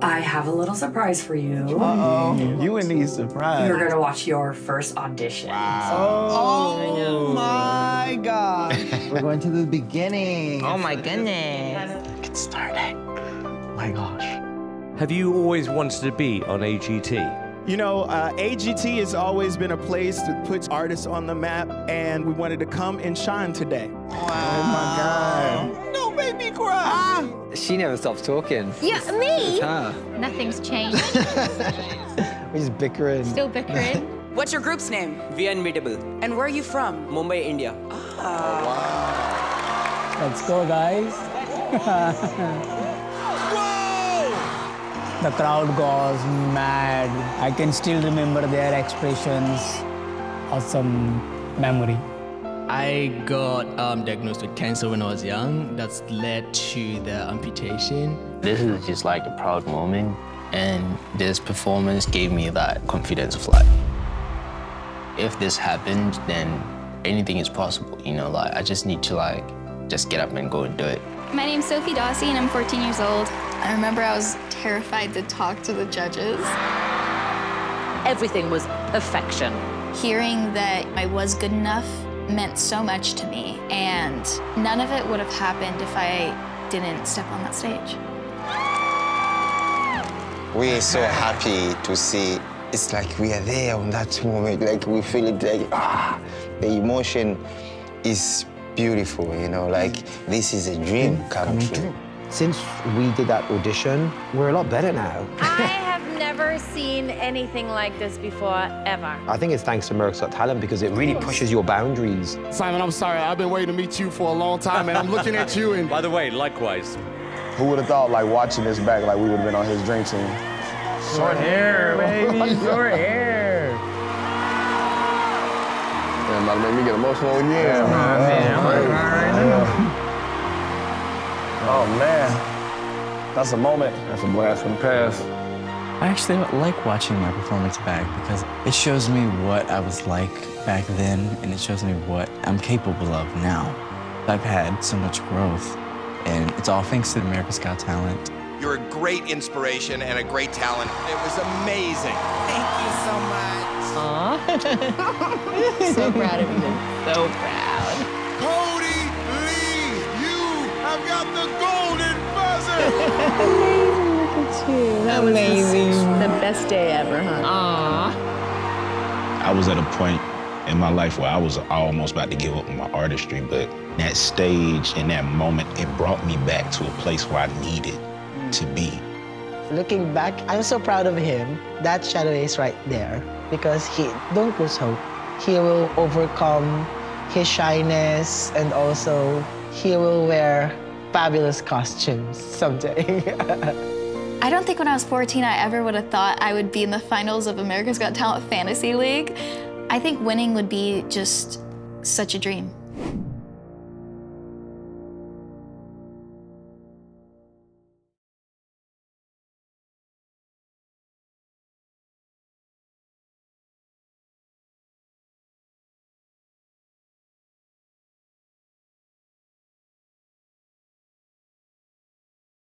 I have a little surprise for you. Uh-oh. You and me surprise. You're gonna watch your first audition. Wow. Oh my God. We're going to the beginning. Oh my goodness. Get started. My gosh. Have you always wanted to be on AGT? You know, AGT has always been a place that puts artists on the map, and we wanted to come and shine today. Wow. Oh, my God. Don't make me cry. Ah. She never stops talking. Yeah, it's, me? It's her. Nothing's changed. We're just bickering. Still bickering. What's your group's name? V Unbeatable. And where are you from? Mumbai, India. Oh. Oh, wow. Let's go, guys. The crowd goes mad. I can still remember their expressions. Awesome memory. I got diagnosed with cancer when I was young. That's led to the amputation. This is just like a proud moment. And this performance gave me that confidence of like, if this happened, then anything is possible. You know, like I just need to just get up and go and do it. My name's Sophie Dawsey and I'm 14 years old. I remember I was terrified to talk to the judges. Everything was perfection. Hearing that I was good enough meant so much to me, and none of it would have happened if I didn't step on that stage. We're so happy to see. It's like we are there on that moment, like we feel it, like, ah, the emotion is beautiful, you know, like this is a dream come true. Since we did that audition, we're a lot better now. I have never seen anything like this before, ever. I think it's thanks to America's Got Talent because it really pushes your boundaries. Simon, I'm sorry. I've been waiting to meet you for a long time, and I'm looking at you and... By the way, likewise. Who would have thought, like, watching this back, like, we would have been on his dream team? Short hair, baby. Short hair. That might have made me get emotional again. Yeah, man. I'm like, all right now. Oh, man. That's a moment. That's a blast from the past. I actually like watching my performance back because it shows me what I was like back then, and it shows me what I'm capable of now. I've had so much growth, and it's all thanks to America's Got Talent. You're a great inspiration and a great talent. It was amazing. Thank you so much. Aw. So proud of you. So proud. Kodi Lee, you have got the golden buzzer! Amazing, look at you. That amazing. Was the best day ever, huh? Aww. I was at a point in my life where I was almost about to give up on my artistry, but that stage and that moment, it brought me back to a place where I needed to be. Looking back, I'm so proud of him. That Shadow Ace right there, because he don't lose hope. He will overcome his shyness, and also he will wear fabulous costumes someday. I don't think when I was 14 I ever would have thought I would be in the finals of America's Got Talent Fantasy League. I think winning would be just such a dream.